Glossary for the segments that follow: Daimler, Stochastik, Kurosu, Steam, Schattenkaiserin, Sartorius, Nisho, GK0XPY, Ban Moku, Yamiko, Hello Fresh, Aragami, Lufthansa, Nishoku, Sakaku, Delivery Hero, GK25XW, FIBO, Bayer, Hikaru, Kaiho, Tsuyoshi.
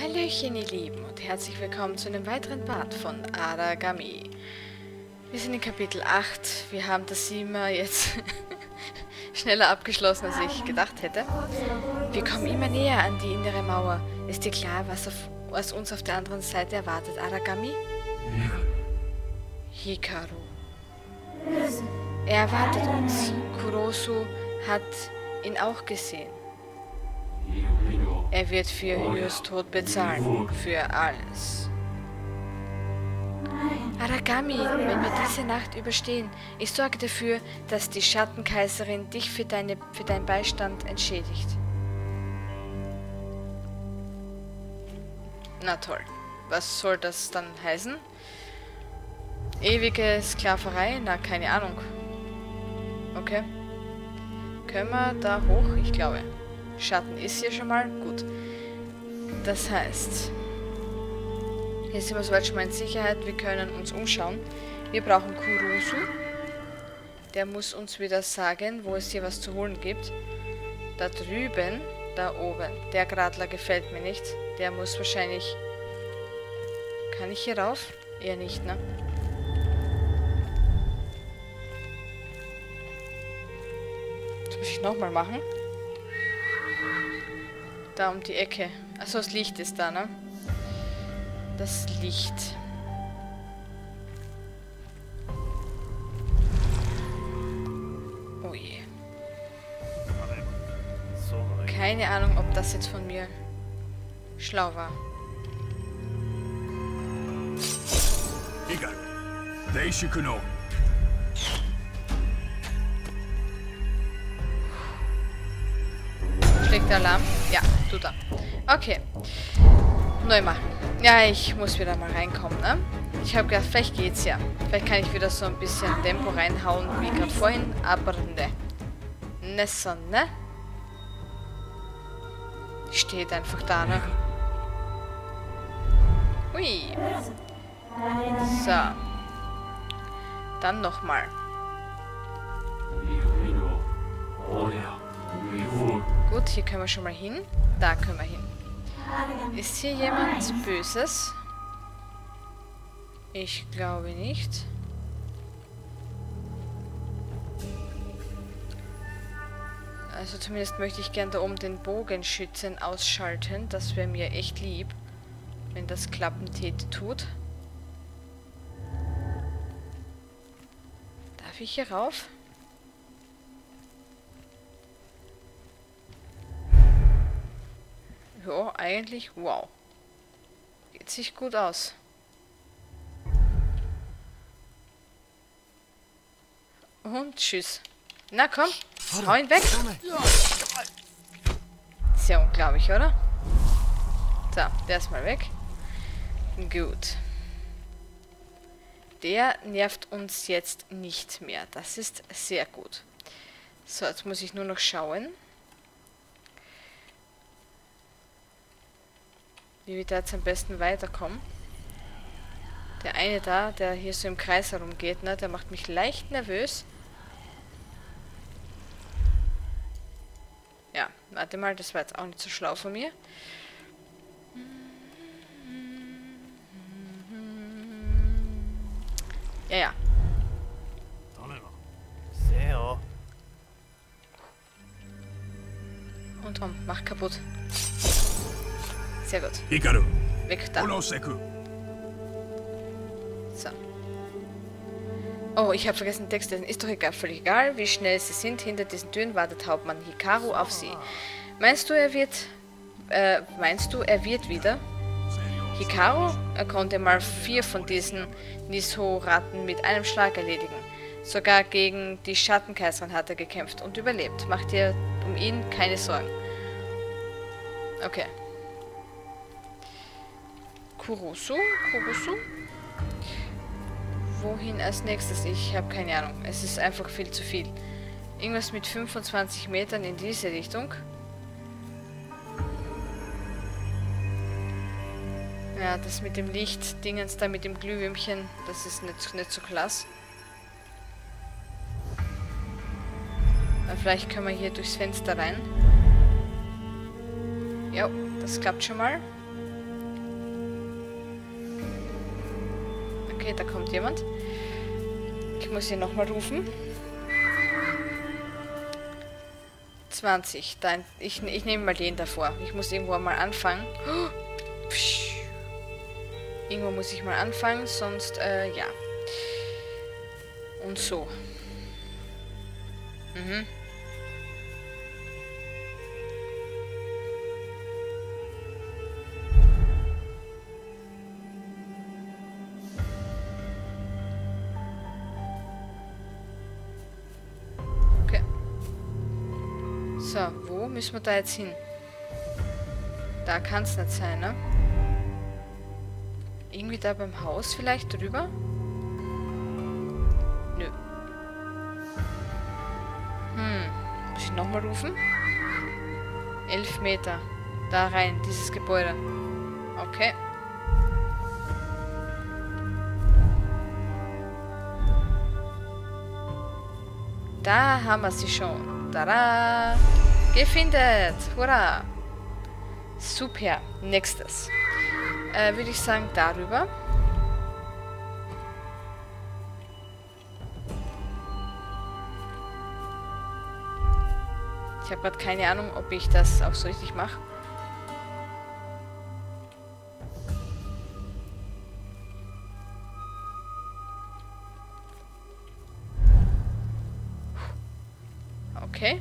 Hallöchen ihr Lieben und herzlich willkommen zu einem weiteren Part von Aragami. Wir sind in Kapitel 8, wir haben das Thema jetzt schneller abgeschlossen, als ich gedacht hätte. Wir kommen immer näher an die innere Mauer. Ist dir klar, was uns auf der anderen Seite erwartet, Aragami? Hikaru. Er erwartet uns. Kurosu hat ihn auch gesehen. Er wird für Hiros Tod bezahlen. Für alles. Aragami, wenn wir diese Nacht überstehen, ich sorge dafür, dass die Schattenkaiserin dich für deinen Beistand entschädigt. Na toll. Was soll das dann heißen? Ewige Sklaverei? Na, keine Ahnung. Okay. Können wir da hoch? Ich glaube. Schatten ist hier schon mal. Gut. Das heißt, hier sind wir soweit schon mal in Sicherheit. Wir können uns umschauen. Wir brauchen Kurosu. Der muss uns wieder sagen, wo es hier was zu holen gibt. Da drüben, da oben. Der Gradler gefällt mir nicht. Der muss wahrscheinlich... Kann ich hier rauf? Eher nicht, ne? Das muss ich nochmal machen. Da um die Ecke. Achso, das Licht ist da, ne? Das Licht. Oh je. Keine Ahnung, ob das jetzt von mir schlau war. Schlägt der Alarm? Ja, tut er. Okay. Neu machen. Ja, ich muss wieder mal reinkommen, ne? Ich habe gedacht, vielleicht geht's ja. Vielleicht kann ich wieder so ein bisschen Tempo reinhauen, wie gerade vorhin. Aber ne. Ne, so, ne? Steht einfach da, ne? Ui. So. Dann nochmal. Gut, hier können wir schon mal hin. Da können wir hin. Ist hier jemand Böses? Ich glaube nicht. Also zumindest möchte ich gern da oben den Bogenschützen ausschalten. Das wäre mir echt lieb, wenn das klappen tut. Darf ich hier rauf? Ja, eigentlich, wow. Geht sich gut aus. Und tschüss. Na komm, hau ihn weg. Ist ja unglaublich, oder? So, der ist mal weg. Gut. Der nervt uns jetzt nicht mehr. Das ist sehr gut. So, jetzt muss ich nur noch schauen, wie wir da jetzt am besten weiterkommen. Der eine da, der hier so im Kreis herumgeht, ne, der macht mich leicht nervös. Ja, warte mal, das war jetzt auch nicht so schlau von mir. Ja, ja. Und komm, mach kaputt. Sehr gut. Hikaru. Weg da. So. Oh, ich habe vergessen, den Text lesen. Ist doch egal, völlig egal, wie schnell sie sind. Hinter diesen Türen wartet Hauptmann Hikaru auf sie. Meinst du, er wird wieder? Hikaru? Er konnte mal 4 von diesen Nisho-Ratten mit einem Schlag erledigen. Sogar gegen die Schattenkaiserin hat er gekämpft und überlebt. Mach dir um ihn keine Sorgen. Okay. Kurosu? Wohin als nächstes? Ich habe keine Ahnung. Es ist einfach viel zu viel. Irgendwas mit 25 Metern in diese Richtung. Ja, das mit dem Licht, Dingens da mit dem Glühwürmchen, das ist nicht so klasse. Aber vielleicht können wir hier durchs Fenster rein. Ja, das klappt schon mal. Okay, da kommt jemand. Ich muss ihn nochmal rufen. 20. Dann, ich nehme mal den davor. Ich muss irgendwo mal anfangen. Irgendwo muss ich mal anfangen, sonst, ja. Und so. Mhm. So, wo müssen wir da jetzt hin? Da kann es nicht sein, ne? Irgendwie da beim Haus vielleicht drüber? Nö. Hm, muss ich nochmal rufen? 11 Meter. Da rein, dieses Gebäude. Okay. Da haben wir sie schon. Tada! Gefunden! Hurra! Super! Nächstes. Würde ich sagen, darüber. Ich habe gerade keine Ahnung, ob ich das auch so richtig mache. Okay.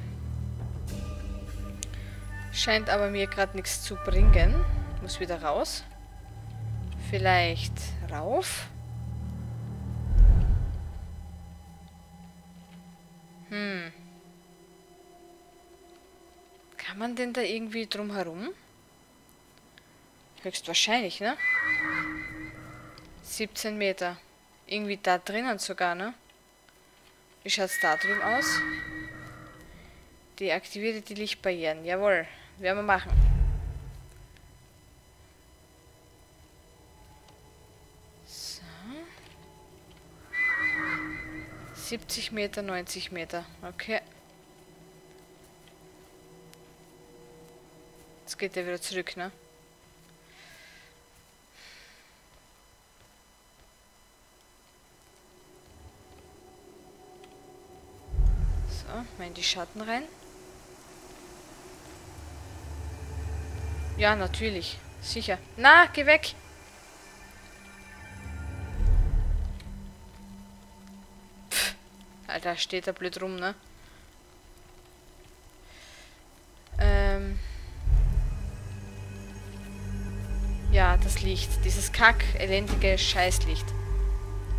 Scheint aber mir gerade nichts zu bringen. Muss wieder raus. Vielleicht rauf? Hm. Kann man denn da irgendwie drum herum? Höchstwahrscheinlich, ne? 17 Meter. Irgendwie da drinnen sogar, ne? Wie schaut's da drüben aus? Deaktiviere die Lichtbarrieren. Jawohl. Werden wir machen. So. 70 Meter, 90 Meter. Okay. Jetzt geht er wieder zurück, ne? So, mal in die Schatten rein. Ja, natürlich. Sicher. Na, geh weg! Pff. Alter, steht da blöd rum, ne? Ja, das Licht. Dieses kack, elendige Scheißlicht.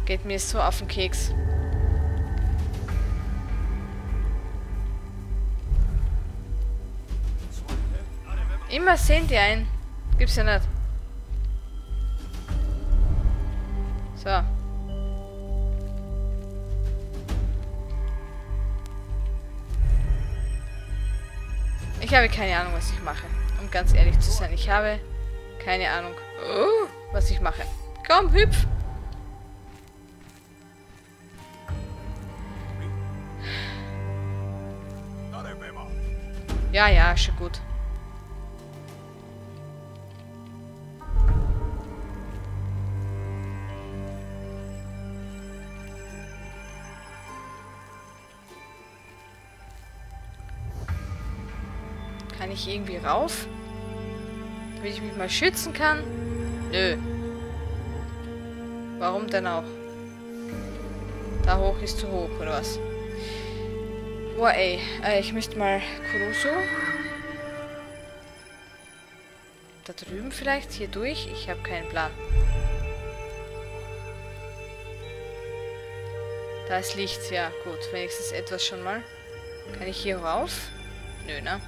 Geht mir so auf den Keks. Immer sehen die ein. Gibt's ja nicht. So. Ich habe keine Ahnung, was ich mache. Um ganz ehrlich zu sein, ich habe keine Ahnung, was ich mache. Komm, hüpf! Ja, ja, schon gut. Kann ich irgendwie rauf? Damit ich mich mal schützen kann? Nö. Warum denn auch? Da hoch ist zu hoch, oder was? Boah, ey. Ich müsste mal Kurosu. Da drüben vielleicht? Hier durch? Ich habe keinen Plan. Da ist Licht. Ja, gut. Wenigstens etwas schon mal. Kann ich hier rauf? Nö, ne?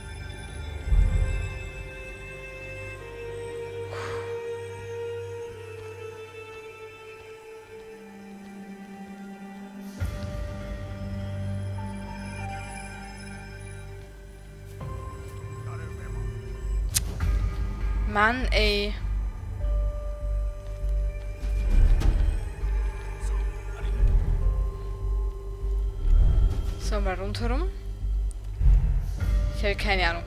Mann, ey. So, mal rundherum. Ich habe keine Ahnung.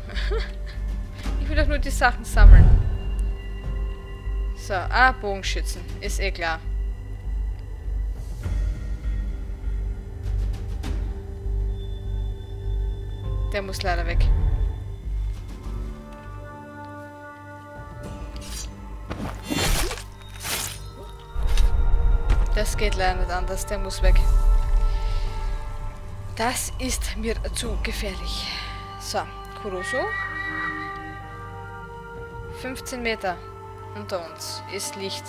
Ich will doch nur die Sachen sammeln. So, Bogenschützen. Ist eh klar. Der muss leider weg. Das geht leider nicht anders. Der muss weg. Das ist mir zu gefährlich. So, Kurosu. 15 Meter unter uns ist Licht.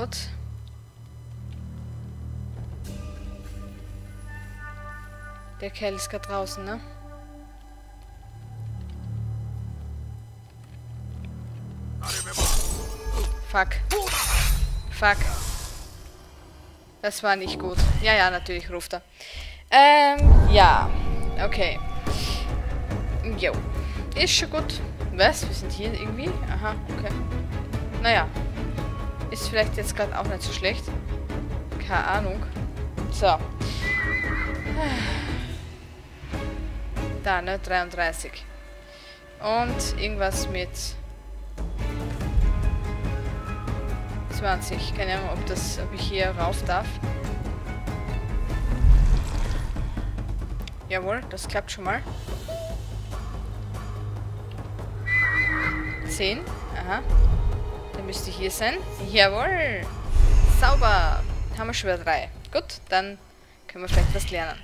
Gut. Der Kerl ist gerade draußen, ne? Fuck. Fuck. Das war nicht gut. Ja, ja, natürlich ruft er. Ja. Okay. Jo. Ist schon gut. Was? Wir sind hier irgendwie? Aha, okay. Naja. Ist vielleicht jetzt gerade auch nicht so schlecht. Keine Ahnung. So. Da, ne? 33. Und irgendwas mit 20. Keine Ahnung, ob ich hier rauf darf. Jawohl, das klappt schon mal. 10. Aha. Dann müsste ich hier sein. Jawohl. Sauber. Haben wir schon wieder 3. Gut, dann können wir vielleicht was lernen.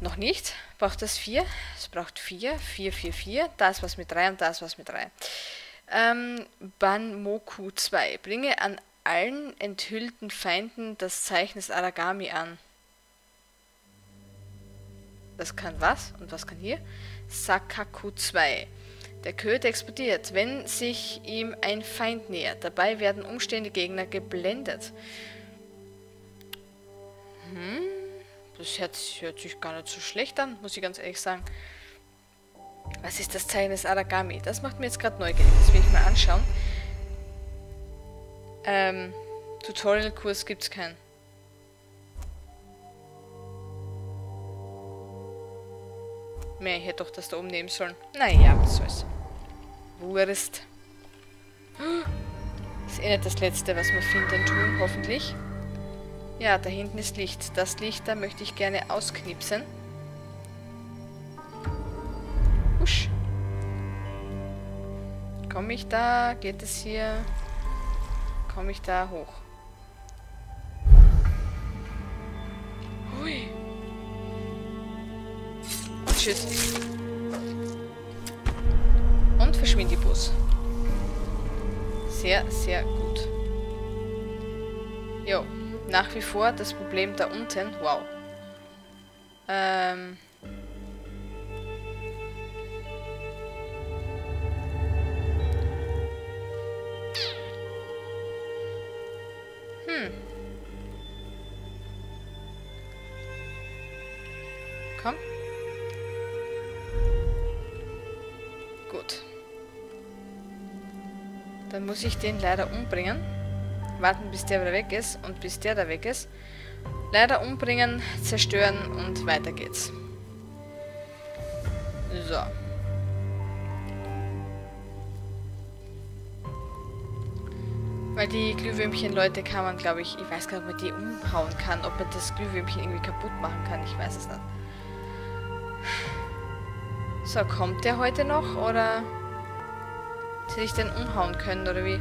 Noch nicht. Braucht das 4? Es braucht 4. 4, 4, 4. Da ist was mit 3 und da ist was mit 3. Ban Moku 2. Bringe an allen enthüllten Feinden das Zeichen des Aragami an. Das kann was? Und was kann hier? Sakaku 2. Der Köder explodiert, wenn sich ihm ein Feind nähert. Dabei werden umstehende Gegner geblendet. Hm, das hört sich gar nicht so schlecht an, muss ich ganz ehrlich sagen. Was ist das Zeichen des Aragami? Das macht mir jetzt gerade neugierig. Das will ich mal anschauen. Tutorial-Kurs gibt es keinen. Mehr, ich hätte doch das da oben nehmen sollen. Naja, was soll's. Wurst. Das ist eh nicht das Letzte, was wir finden tun, hoffentlich. Ja, da hinten ist Licht. Das Licht, da möchte ich gerne ausknipsen. Husch. Komme ich da? Geht es hier? Komme ich da hoch? Hui. Und tschüss. Und verschwindet die Bus. Sehr, sehr gut. Jo. Nach wie vor das Problem da unten. Wow. Komm. Gut. Dann muss ich den leider umbringen. Warten, bis der wieder weg ist und bis der da weg ist. Leider umbringen, zerstören und weiter geht's. So. Weil die Glühwürmchen-Leute kann man, glaube ich, ich weiß gar nicht, ob man die umhauen kann, ob man das Glühwürmchen irgendwie kaputt machen kann, ich weiß es nicht. So, kommt der heute noch, oder hätte ich den umhauen können, oder wie?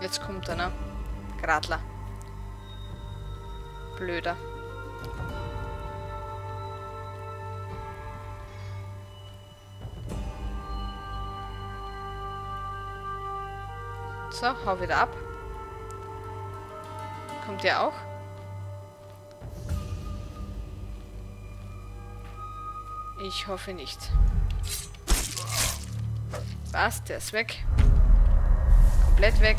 Jetzt kommt er, ne? Gradler. Blöder. So, hau wieder ab. Kommt der auch? Ich hoffe nicht. Was? Der ist weg. Komplett weg.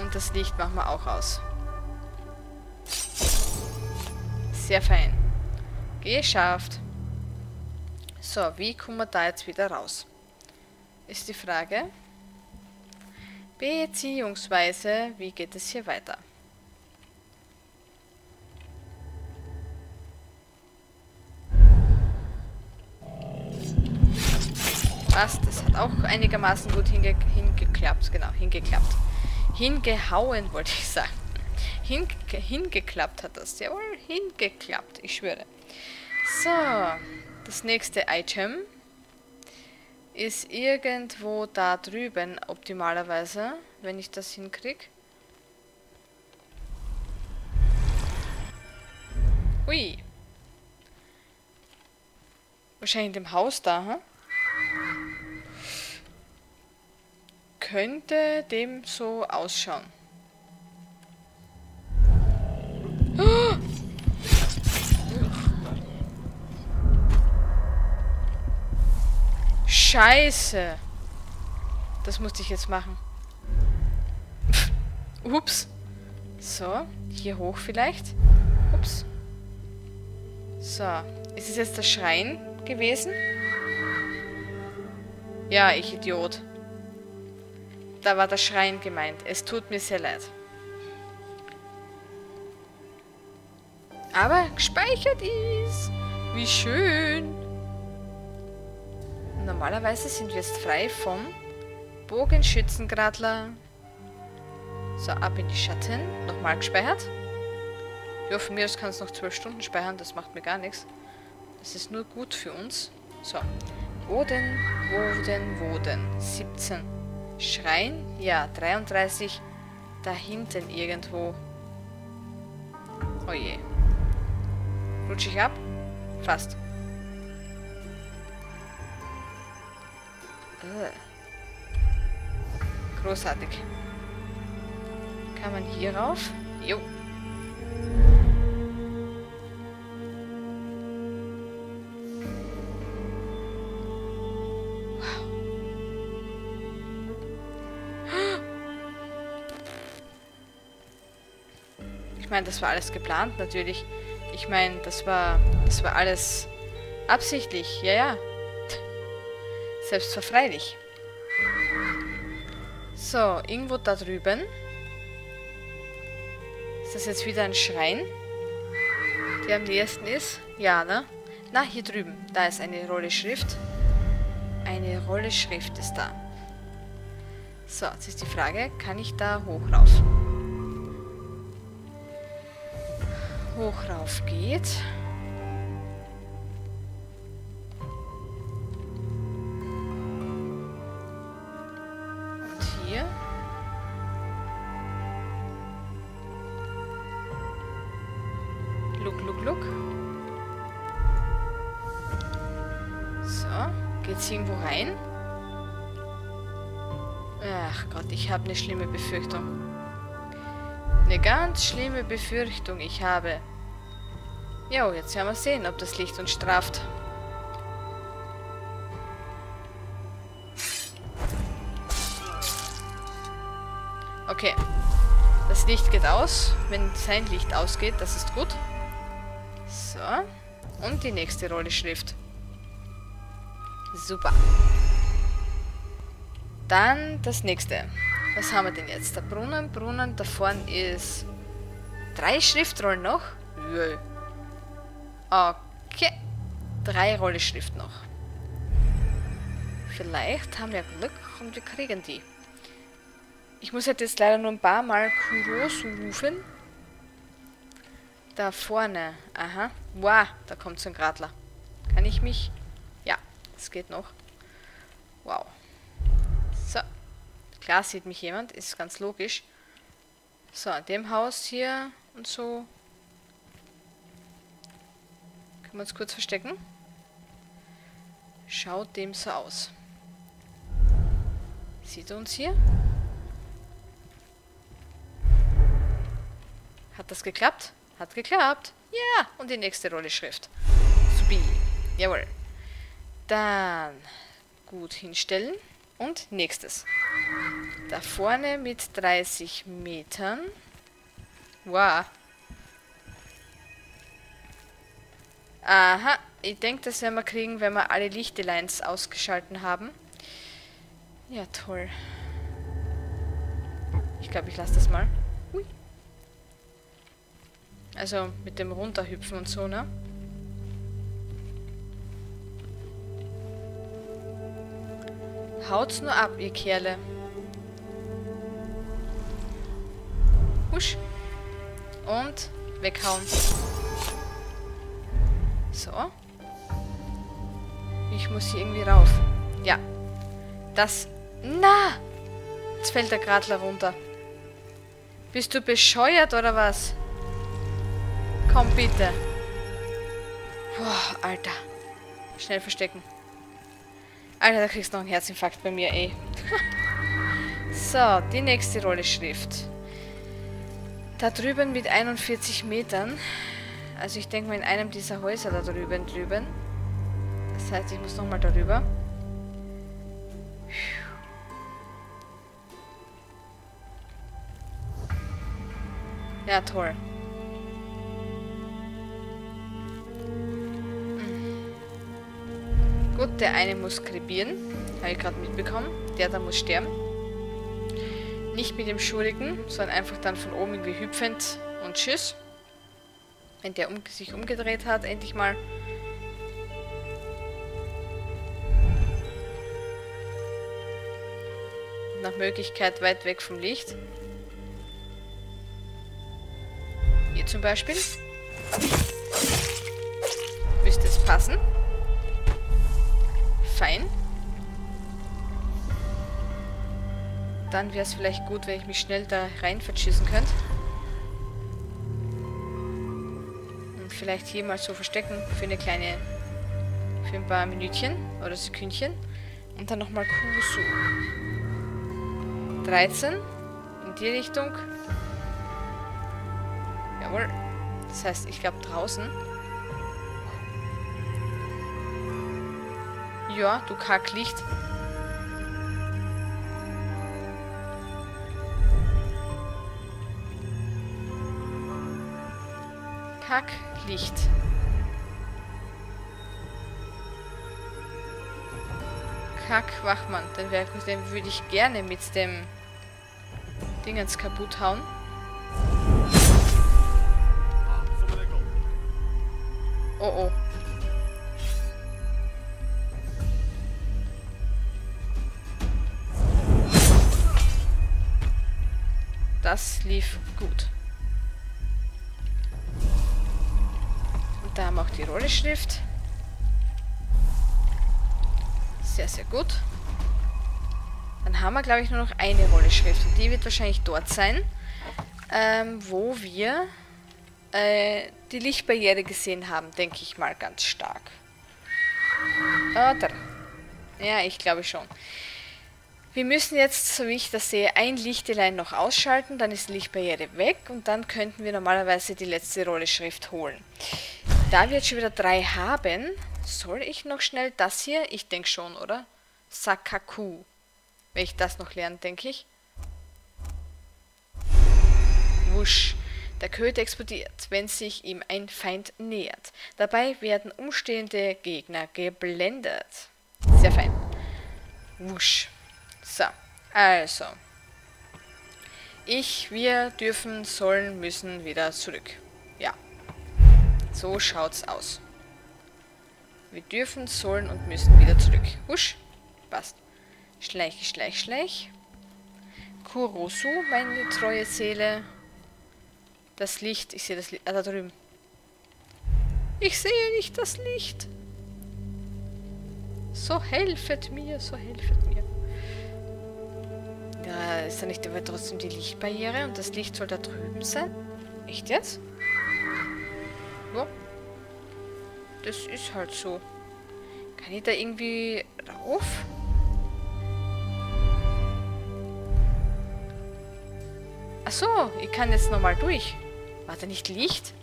Und das Licht machen wir auch aus. Sehr fein. Geschafft. So, wie kommen wir da jetzt wieder raus? Ist die Frage. Beziehungsweise, wie geht es hier weiter? passt. Das hat auch einigermaßen gut hingehauen, wollte ich sagen. Hingeklappt hat das. Jawohl, hingeklappt, ich schwöre. So, das nächste Item ist irgendwo da drüben, optimalerweise, wenn ich das hinkriege. Ui. Wahrscheinlich in dem Haus da, hm? Könnte dem so ausschauen. Oh! Scheiße! Das musste ich jetzt machen. Ups. So, hier hoch vielleicht. Ups. So, ist es jetzt der Schrein gewesen? Ja, ich Idiot. Da war der Schrein gemeint. Es tut mir sehr leid. Aber gespeichert ist. Wie schön. Normalerweise sind wir jetzt frei vom Bogenschützengradler. So, ab in die Schatten. Nochmal gespeichert. Ja, von mir aus kann es noch 12 Stunden speichern. Das macht mir gar nichts. Das ist nur gut für uns. So. Wo denn? 17. Schrein? Ja, 33. Da hinten irgendwo. Oh je. Rutsche ich ab? Fast. Großartig. Kann man hier rauf? Jo. Ich meine, das war alles geplant, natürlich. Ich meine, das war alles absichtlich. Ja, ja. Selbstverfreilich. So, irgendwo da drüben. Ist das jetzt wieder ein Schrein? Der am nächsten ist? Ja, ne? Na, hier drüben. Da ist eine Rolle Schrift. Eine Rolle Schrift ist da. So, jetzt ist die Frage, kann ich da hoch rauf? Hoch rauf geht. Und hier. Look. So, geht's irgendwo rein? Ach Gott, ich habe eine schlimme Befürchtung. Eine ganz schlimme Befürchtung, ich habe. Jo, jetzt werden wir sehen, ob das Licht uns straft. Okay. Das Licht geht aus. Wenn sein Licht ausgeht, das ist gut. So. Und die nächste Rolle Schrift. Super. Dann das nächste. Was haben wir denn jetzt? Der Brunnen, da vorne ist 3 Schriftrollen noch. Okay. 3 Rolle Schrift noch. Vielleicht haben wir Glück und wir kriegen die. Ich muss halt jetzt leider nur ein paar Mal Kurosu rufen. Da vorne. Aha. Wow, da kommt so ein Gradler. Kann ich mich... Ja, es geht noch. Wow. So. Klar sieht mich jemand, ist ganz logisch. So, an dem Haus hier und so. Können wir uns kurz verstecken? Schaut dem so aus. Sieht er uns hier? Hat das geklappt? Hat geklappt. Ja, und die nächste Rolle Schrift. Subi. Jawohl. Dann gut hinstellen. Und nächstes. Da vorne mit 30 Metern. Wow. Aha. Ich denke, das werden wir kriegen, wenn wir alle Lichtlines ausgeschalten haben. Ja, toll. Ich glaube, ich lasse das mal. Ui. Also mit dem Runterhüpfen und so, ne? Haut's nur ab, ihr Kerle. Husch. Und weghauen. So. Ich muss hier irgendwie rauf. Ja. Das... Na! Jetzt fällt der Gratler runter. Bist du bescheuert oder was? Komm bitte. Boah, Alter. Schnell verstecken. Alter, da kriegst du noch einen Herzinfarkt bei mir, ey. So, die nächste Rolle Schrift. Da drüben mit 41 Metern. Also ich denke mal in einem dieser Häuser da drüben. Das heißt, ich muss nochmal darüber. Ja, toll. Gut, der eine muss krepieren. Habe ich gerade mitbekommen. Der da muss sterben. Nicht mit dem Schuriken, sondern einfach dann von oben irgendwie hüpfend und tschüss. Wenn der sich umgedreht hat, endlich mal. Nach Möglichkeit weit weg vom Licht. Hier zum Beispiel. Müsste es passen. Fein. Dann wäre es vielleicht gut, wenn ich mich schnell da rein verschießen könnte. Und vielleicht hier mal so verstecken für eine kleine... für ein paar Minütchen oder Sekündchen. Und dann nochmal Kurosu. 13. In die Richtung. Jawohl. Das heißt, ich glaube draußen... Ja, du Kacklicht. Kacklicht. Kackwachmann. Den würde ich gerne mit dem Dingens kaputt hauen. Oh oh. Das lief gut. Und da haben wir auch die Rollenschrift. Sehr, sehr gut. Dann haben wir, glaube ich, nur noch eine Rollenschrift. Und die wird wahrscheinlich dort sein, wo wir die Lichtbarriere gesehen haben, denke ich mal ganz stark. Oder? Ja, ich glaube schon. Wir müssen jetzt, so wie ich das sehe, ein Lichtelein noch ausschalten, dann ist die Lichtbarriere weg und dann könnten wir normalerweise die letzte Rolle Schrift holen. Da wir jetzt schon wieder 3 haben, soll ich noch schnell das hier, ich denke schon, oder? Sakaku. Wenn ich das noch lerne, denke ich. Wusch. Der Köder explodiert, wenn sich ihm ein Feind nähert. Dabei werden umstehende Gegner geblendet. Sehr fein. Wusch. So, also. Wir dürfen, sollen, müssen wieder zurück. Ja. So schaut's aus. Wir dürfen, sollen und müssen wieder zurück. Husch. Passt. Schleich, schleich, schleich. Kurosu, meine treue Seele. Das Licht. Ich sehe das Licht. Ah, da drüben. Ich sehe nicht das Licht. So helfet mir, so helfet mir. Da ist ja nicht aber trotzdem die Lichtbarriere und das Licht soll da drüben sein. Echt jetzt? Ja. Das ist halt so. Kann ich da irgendwie rauf? Ach so, ich kann jetzt nochmal durch. War da nicht Licht?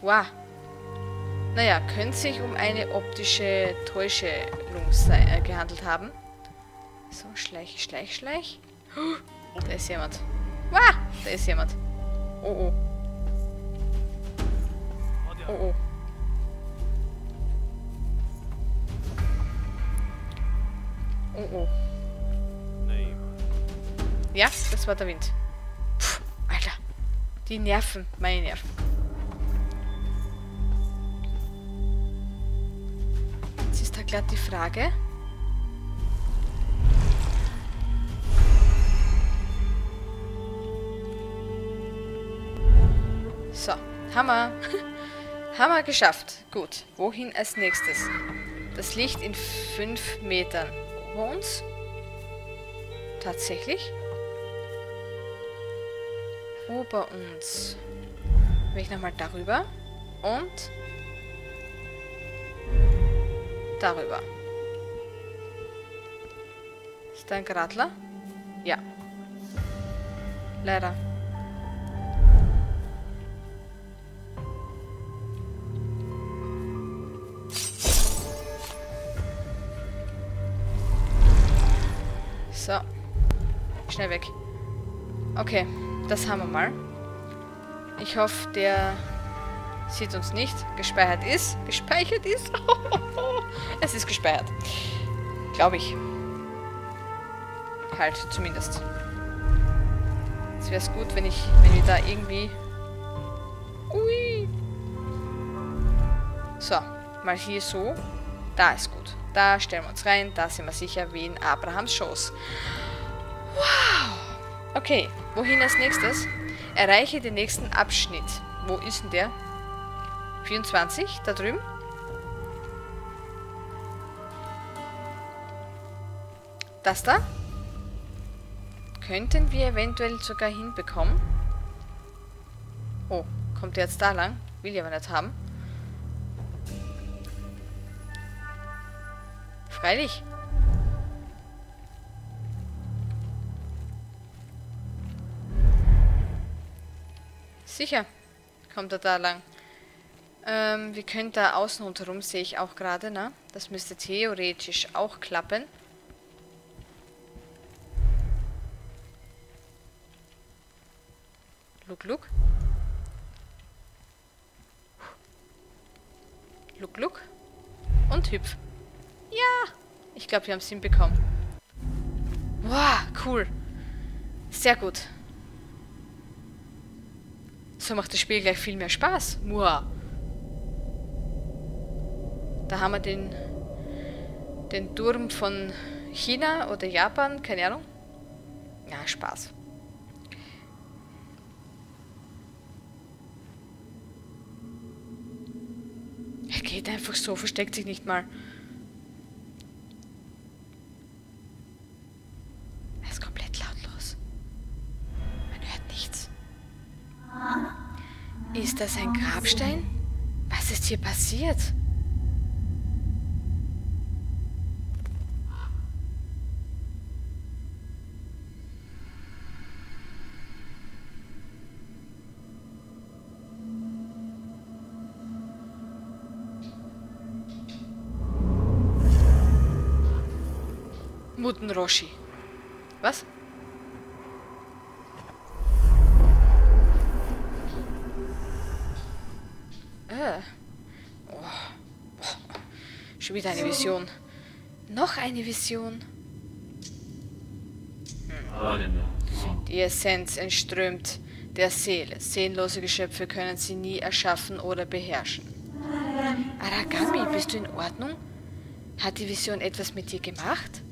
Wow. Naja, könnte sich um eine optische Täuschung gehandelt haben. So, schleich, schleich, schleich. Oh, da ist jemand. Ah, da ist jemand. Oh, oh. Oh, oh. Oh, oh. Ja, das war der Wind. Puh, Alter. Die Nerven, meine Nerven. Jetzt ist da glatt die Frage... So, Hammer. Hammer geschafft. Gut, wohin als nächstes? Das Licht in 5 Metern. Über uns? Tatsächlich? Über uns. Will ich nochmal darüber? Und darüber. Ist da ein Geradler? Ja. Leider. So. Schnell weg. Okay, das haben wir mal. Ich hoffe, der sieht uns nicht. Gespeichert ist. Gespeichert ist. Es ist gespeichert. Glaube ich. Halt, zumindest. Jetzt wäre es gut, wenn wir da irgendwie... Ui! So, mal hier so. Da ist gut. Da stellen wir uns rein. Da sind wir sicher wie in Abrahams Schoß. Wow! Okay, wohin als nächstes? Erreiche den nächsten Abschnitt. Wo ist denn der? 24, da drüben? Das da? Könnten wir eventuell sogar hinbekommen. Oh, kommt der jetzt da lang? Will ich aber nicht haben. Freilich. Sicher kommt er da lang. Wir können da außen rundherum, sehe ich auch gerade, ne? Das müsste theoretisch auch klappen. Look, look. Look, look. Und hüpf. Ja! Ich glaube, wir haben es hinbekommen. Wow, cool. Sehr gut. So macht das Spiel gleich viel mehr Spaß. Wow. Da haben wir den Turm von China oder Japan, keine Ahnung. Ja, Spaß. Er geht einfach so, versteckt sich nicht mal. Er ist komplett lautlos. Man hört nichts. Ist das ein Grabstein? Was ist hier passiert? Roshi. Was? Oh. Oh. Schon wieder eine Vision. Noch eine Vision. Die Essenz entströmt der Seele. Seelenlose Geschöpfe können sie nie erschaffen oder beherrschen. Aragami, bist du in Ordnung? Hat die Vision etwas mit dir gemacht?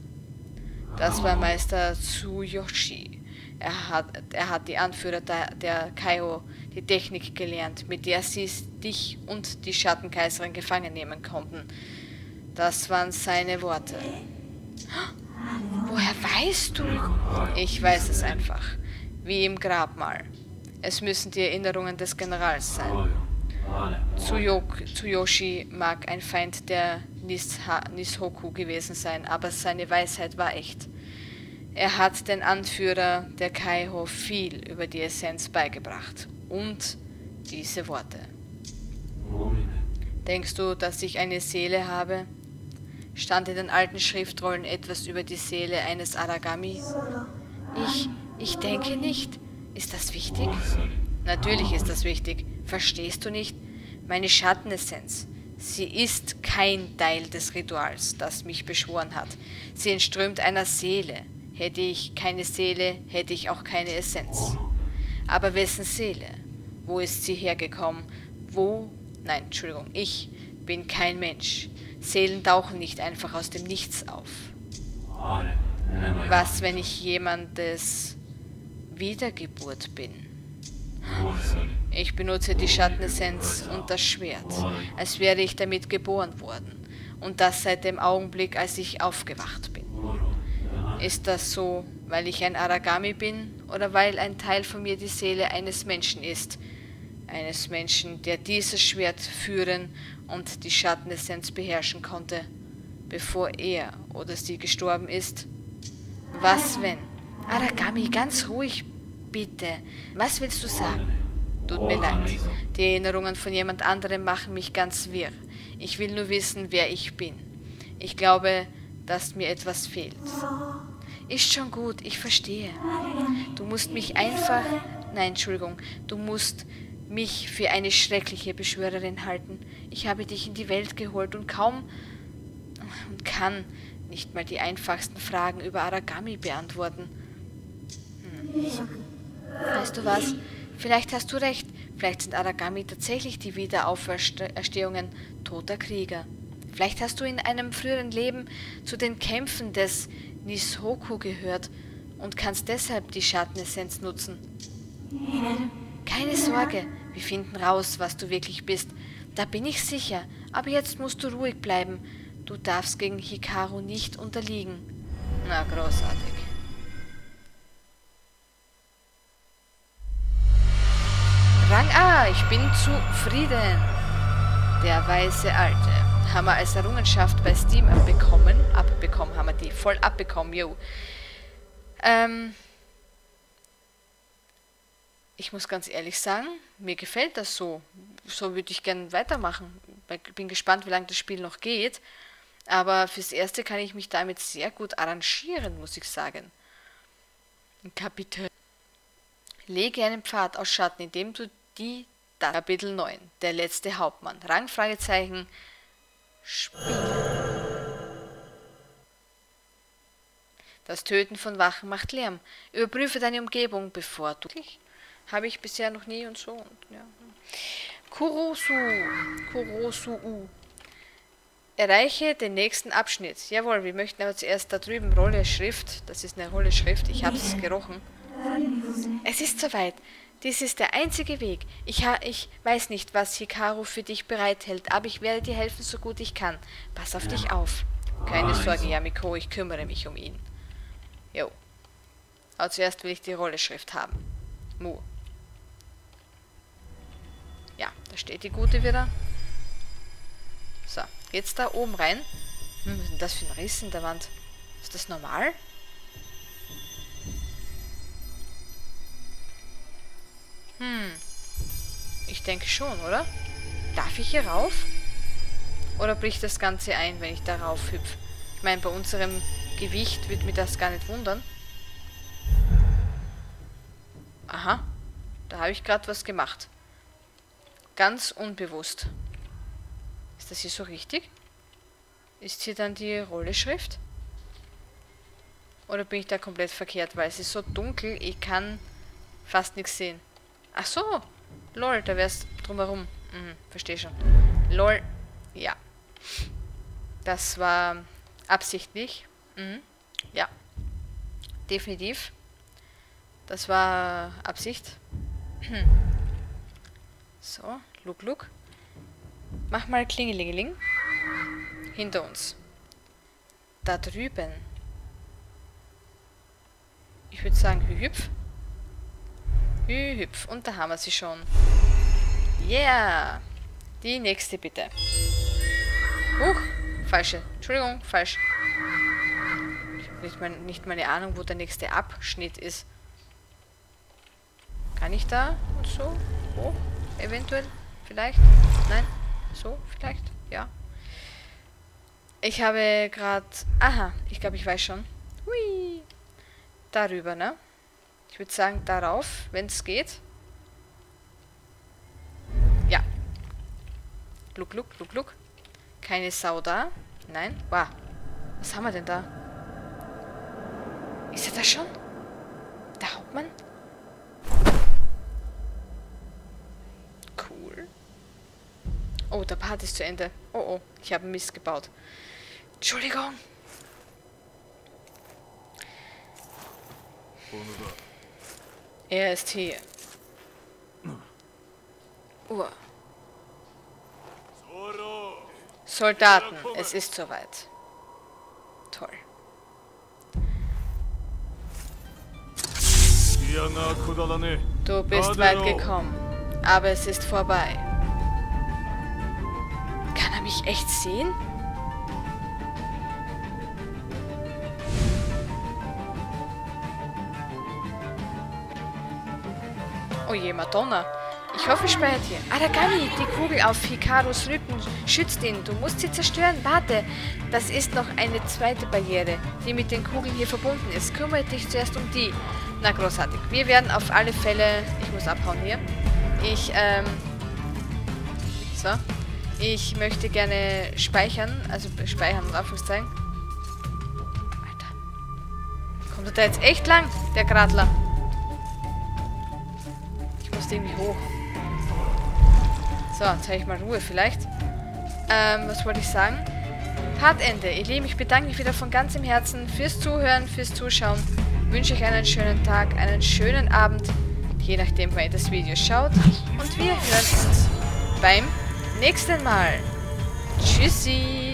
Das war Meister Tsuyoshi. Er hat die Anführer der Kaiho die Technik gelernt, mit der sie dich und die Schattenkaiserin gefangen nehmen konnten. Das waren seine Worte. Woher weißt du? Ich weiß es einfach. Wie im Grabmal. Es müssen die Erinnerungen des Generals sein. Tsuyoshi mag ein Feind der Nishoku gewesen sein, aber seine Weisheit war echt. Er hat den Anführer der Kaiho viel über die Essenz beigebracht. Und diese Worte. Denkst du, dass ich eine Seele habe? Stand in den alten Schriftrollen etwas über die Seele eines Aragami? Ich denke nicht. Ist das wichtig? Natürlich ist das wichtig. Verstehst du nicht? Meine Schattenessenz. Sie ist kein Teil des Rituals, das mich beschworen hat. Sie entströmt einer Seele. Hätte ich keine Seele, hätte ich auch keine Essenz. Aber wessen Seele? Wo ist sie hergekommen? Nein, Entschuldigung, ich bin kein Mensch. Seelen tauchen nicht einfach aus dem Nichts auf. Was, wenn ich jemandes Wiedergeburt bin? Ich benutze die Schattenessenz und das Schwert, als wäre ich damit geboren worden. Und das seit dem Augenblick, als ich aufgewacht bin. Ist das so, weil ich ein Aragami bin oder weil ein Teil von mir die Seele eines Menschen ist? Eines Menschen, der dieses Schwert führen und die Schattenessenz beherrschen konnte, bevor er oder sie gestorben ist? Was wenn? Aragami, ganz ruhig, bitte. Was willst du sagen? Tut mir leid. Die Erinnerungen von jemand anderem machen mich ganz wirr. Ich will nur wissen, wer ich bin. Ich glaube, dass mir etwas fehlt. Ist schon gut, ich verstehe. Du musst mich einfach... Nein, Entschuldigung. Du musst mich für eine schreckliche Beschwörerin halten. Ich habe dich in die Welt geholt und kaum... und kann nicht mal die einfachsten Fragen über Aragami beantworten. Weißt du was? Vielleicht hast du recht. Vielleicht sind Aragami tatsächlich die Wiederauferstehungen toter Krieger. Vielleicht hast du in einem früheren Leben zu den Kämpfen des Nishoku gehört und kannst deshalb die Schattenessenz nutzen. Keine Sorge, wir finden raus, was du wirklich bist. Da bin ich sicher, aber jetzt musst du ruhig bleiben. Du darfst gegen Hikaru nicht unterliegen. Na, großartig. Rang A, ich bin zufrieden. Der weiße Alte. Haben wir als Errungenschaft bei Steam abbekommen. Abbekommen haben wir die. Voll abbekommen, yo. Ich muss ganz ehrlich sagen, mir gefällt das so. So würde ich gerne weitermachen. Ich bin gespannt, wie lange das Spiel noch geht. Aber fürs Erste kann ich mich damit sehr gut arrangieren, muss ich sagen. Kapitel. Lege einen Pfad aus Schatten, indem du die... Kapitel 9. Der letzte Hauptmann. Rang? Fragezeichen. Spiel. Das Töten von Wachen macht Lärm. Überprüfe deine Umgebung, bevor du... Habe ich bisher noch nie und so. Und, ja. Kurosu. Kurosu. Erreiche den nächsten Abschnitt. Jawohl, wir möchten aber zuerst da drüben Rolle Schrift. Das ist eine Rolle Schrift. Ich habe es gerochen. Es ist soweit. Dies ist der einzige Weg. Ich weiß nicht, was Hikaru für dich bereithält, aber ich werde dir helfen, so gut ich kann. Pass auf dich auf. Keine Sorge, Yamiko, ich kümmere mich um ihn. Jo. Aber zuerst will ich die Rolle Schrift haben. Mu. Ja, da steht die Gute wieder. So, geht's da oben rein? Hm, was ist denn das für ein Riss in der Wand? Ist das normal? Hm. Ich denke schon, oder? Darf ich hier rauf? Oder bricht das Ganze ein, wenn ich da rauf hüpfe? Ich meine, bei unserem Gewicht wird mir das gar nicht wundern. Aha. Da habe ich gerade was gemacht. Ganz unbewusst. Ist das hier so richtig? Ist hier dann die Rollenschrift? Oder bin ich da komplett verkehrt, weil es ist so dunkel, ich kann fast nichts sehen. Ach so. Lol, da wär's drumherum. Verstehe schon. Lol. Ja. Das war absichtlich. Ja. Definitiv. Das war Absicht. So, look. Mach mal Klingelingeling. Hinter uns. Da drüben. Ich würde sagen, hüpf. Hüpf. Und da haben wir sie schon. Yeah. Die nächste bitte. Huch. Falsche. Entschuldigung, falsch. Ich habe nicht mal eine Ahnung, wo der nächste Abschnitt ist. Kann ich da und so? Oh, eventuell? Vielleicht? Nein? So? Vielleicht? Ja. Ich habe gerade... Aha, ich glaube, ich weiß schon. Hui! Darüber, ne? Ich würde sagen, darauf, wenn es geht. Ja. Look. Keine Sau da. Nein. Wow. Was haben wir denn da? Ist er das schon? Der Hauptmann? Cool. Oh, der Part ist zu Ende. Oh, ich habe Mist gebaut. Entschuldigung. Er ist hier. Uhr. Soldaten, es ist soweit. Toll. Du bist weit gekommen, aber es ist vorbei. Kann er mich echt sehen? Oh je, Madonna. Ich hoffe, ich spät hier. Aragami, die Kugel auf Hikarus Rücken schützt ihn. Du musst sie zerstören. Warte, das ist noch eine zweite Barriere, die mit den Kugeln hier verbunden ist. Kümmere dich zuerst um die. Na, großartig. Wir werden auf alle Fälle... Ich muss abhauen hier. So. Ich möchte gerne speichern. Also speichern und Anführungszeichen. Alter. Kommt er da jetzt echt lang, der Gradler? Irgendwie hoch. So, jetzt habe ich mal Ruhe vielleicht. Was wollte ich sagen? Partende. Ihr Lieben, ich bedanke mich wieder von ganzem Herzen fürs Zuhören, fürs Zuschauen. Wünsche euch einen schönen Tag, einen schönen Abend, je nachdem, wann ihr das Video schaut. Und wir hören uns beim nächsten Mal. Tschüssi!